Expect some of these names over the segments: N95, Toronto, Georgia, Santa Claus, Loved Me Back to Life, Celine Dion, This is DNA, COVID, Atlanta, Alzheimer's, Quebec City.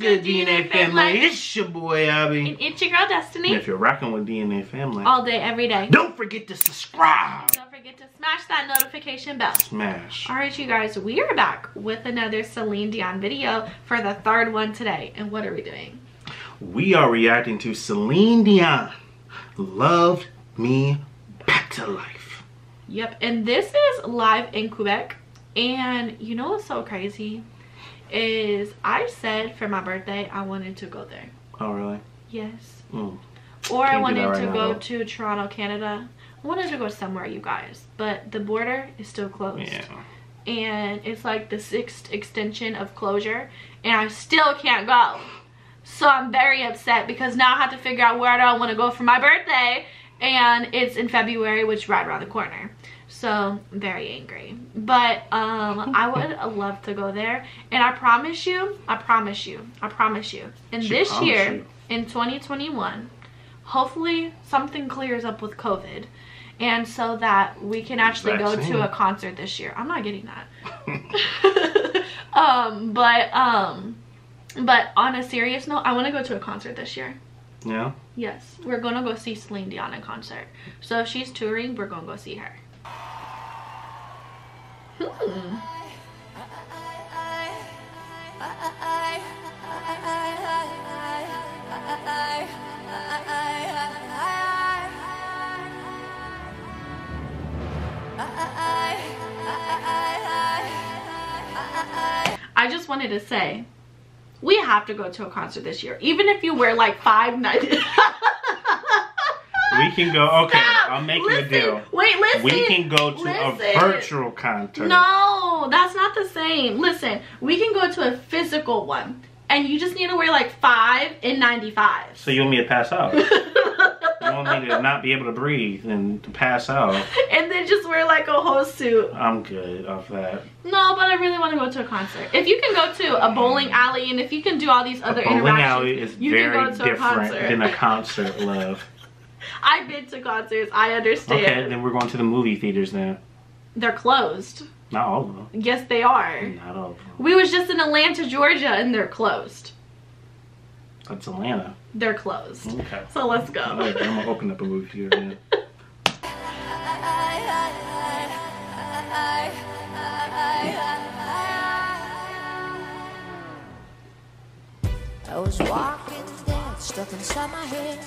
What's good, DNA family? It's your boy, Abby. And it's your girl, Destiny. And if you're rocking with DNA family. All day, every day. Don't forget to subscribe. Don't forget to smash that notification bell. Smash. All right, you guys. We are back with another Celine Dion video for the third one today. And what are we doing? We are reacting to Celine Dion, Loved Me Back to Life. Yep. And this is live in Quebec. And you know what's so crazy? Is I said for my birthday I wanted to go there. Oh really? Yes. Or I wanted to go to Toronto, Canada. I wanted to go somewhere, you guys, but the border is still closed. Yeah. And it's like the 6th extension of closure and I still can't go. So I'm very upset because now I have to figure out where I want to go for my birthday, and it's in February, which is right around the corner. So I'm very angry, but I would love to go there, and I promise you and this year in 2021 hopefully something clears up with COVID, and so that we can actually go to a concert this year. I'm not getting that. But on a serious note, I want to go to a concert this year. Yeah. Yes, we're gonna go see Celine Dion in concert. So if she's touring, we're gonna go see her. I just wanted to say, we have to go to a concert this year, even if you wear like 5 nights. We can go. Okay, stop. I'll make you a deal. Wait, listen. We can go to a virtual concert. No, that's not the same. Listen, we can go to a physical one, and you just need to wear like 5 N95s. So you want me to pass out? You want me to not be able to breathe and to pass out? And then just wear like a whole suit. I'm good off that. No, but I really want to go to a concert. If you can go to a bowling alley, and if you can do all these other interactions, bowling alley is very different than a concert, love. I've been to concerts. I understand. Okay, then we're going to the movie theaters now. They're closed. Not all of them. Yes, they are. Not all of them. We was just in Atlanta, Georgia, and they're closed. That's Atlanta. They're closed. Okay. So let's go. All right, I'm going to open up a movie theater now. I was walking down, stuck inside my head.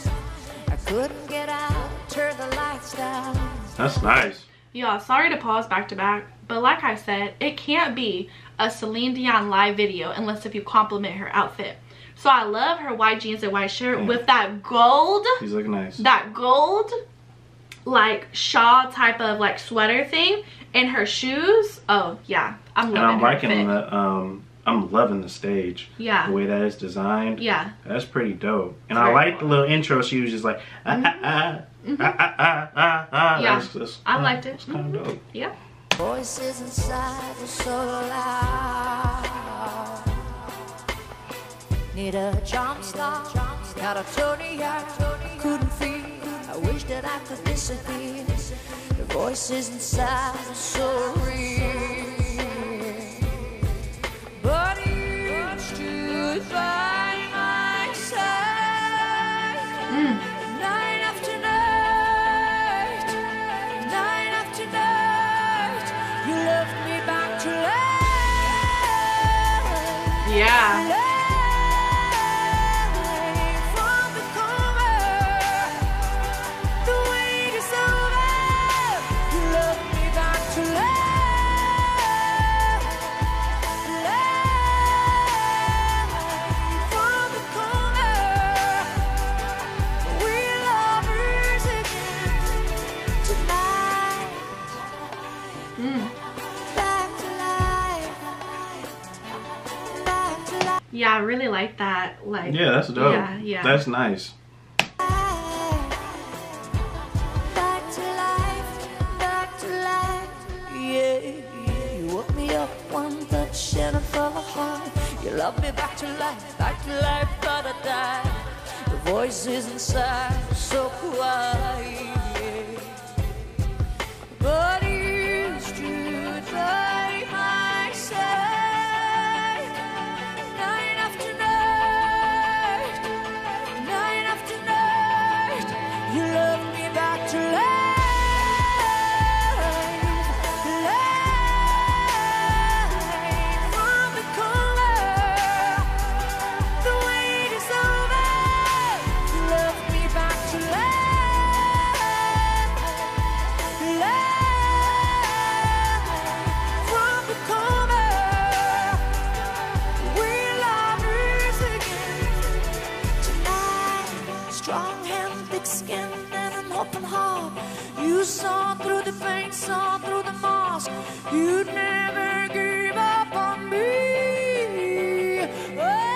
Couldn't get out, turn the lights down. That's nice. Y'all, sorry to pause back to back, but like I said, it can't be a Celine Dion live video unless if you compliment her outfit. So I love her white jeans and white shirt with that gold. She's looking nice. That gold, like shawl type of like sweater thing, and her shoes. Oh yeah, I'm loving. And I'm liking the I'm loving the stage. Yeah. The way that it's designed. Yeah. That's pretty dope. And I like the little intro. She was just like, Yeah. I liked it. It's kind of dope. Yeah. Voices inside are so loud. Need a jump start. Got a Tony. I couldn't feel. I wish that I could disappear. The voices inside are so real. Yeah. Yeah, I really like that. Like, yeah, that's dope. Yeah, yeah. That's nice. Back to life, back to life. Yeah, yeah. You woke me up one touch and I fell hard. You love me back to life, but I die. The voices inside are so quiet. But it's true, try myself. Night after night. open heart. You saw through the pain, saw through the mask. You never gave up on me. Oh.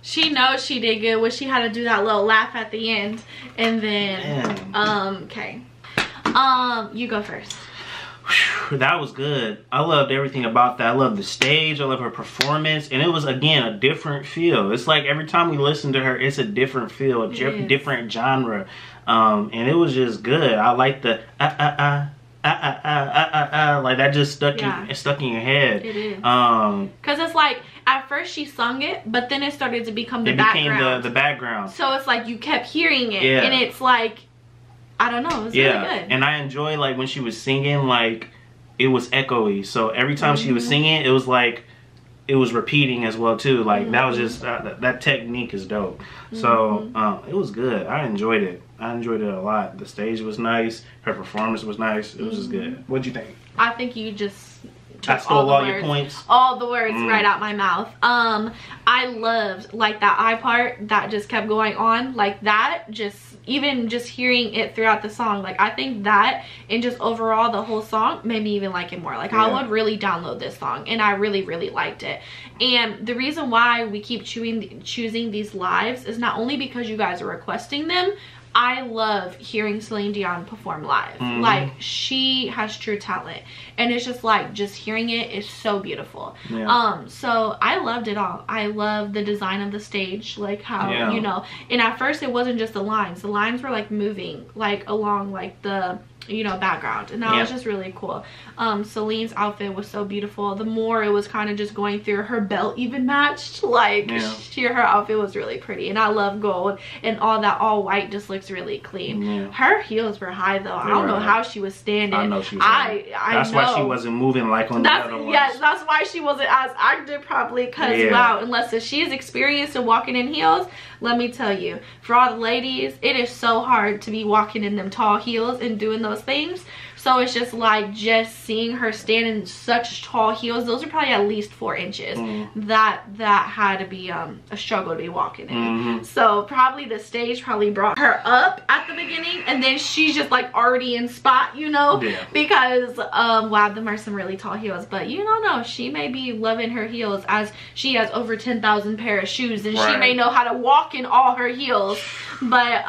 She knows she did good when she had to do that little laugh at the end. And then, okay. You go first. That was good. I loved everything about that. I loved the stage. I love her performance. And it was, again, a different feel. It's like every time we listen to her, it's a different feel, a different genre. And it was just good. I like the like that just stuck in, stuck in your head. It is. Cause it's like at first she sung it, but then it started to become the background. The background. So it's like you kept hearing it, and it's like, I don't know, it was really good. And I enjoy like when she was singing, like it was echoey. So every time she was singing, it was like it was repeating as well too. Like that was just that technique is dope. So it was good. I enjoyed it. I enjoyed it a lot. The stage was nice. Her performance was nice. It was just good. What'd you think? I think you just took all your points. All the words right out my mouth. I loved like that I part that just kept going on like that. Just even just hearing it throughout the song, like I think that and just overall the whole song made me even like it more. Like I would really download this song, and I really liked it. And the reason why we keep choosing these lives is not only because you guys are requesting them. I love hearing Celine Dion perform live. Like she has true talent, and it's just like just hearing it is so beautiful. So I loved it all. I love the design of the stage, like how you know. And at first it wasn't just the lines. The lines were like moving like along like the background, and that was just really cool. Celine's outfit was so beautiful. The more it was kind of just going through, her belt even matched, like her outfit was really pretty. And I love gold, and all that all white just looks really clean. Her heels were high though. I don't know how she was standing. I know she was that's why she wasn't moving like on the other ones. That's why she wasn't as active probably, because wow, unless if she's experienced in walking in heels, let me tell you, for all the ladies, it is so hard to be walking in them tall heels and doing those things. So it's just like just seeing her stand in such tall heels. Those are probably at least 4 inches. That had to be a struggle to be walking in. So probably the stage probably brought her up at the beginning, and then she's just like already in spot, you know, because wow, them are some really tall heels. But you don't know, she may be loving her heels, as she has over 10,000 pair of shoes, and she may know how to walk in all her heels. But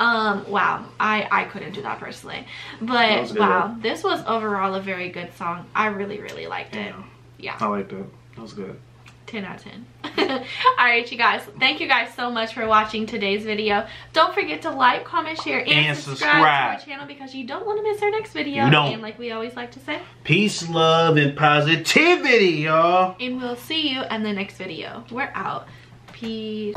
wow, I couldn't do that personally. But wow, this was overall a very good song. I really liked it. Yeah, I liked it. That was good. 10 out of 10. Alright you guys, thank you guys so much for watching today's video. Don't forget to like, comment, share, and subscribe to our channel, because you don't want to miss our next video. You don't. And like we always like to say, peace, love, and positivity, y'all. And we'll see you in the next video. We're out. Peace.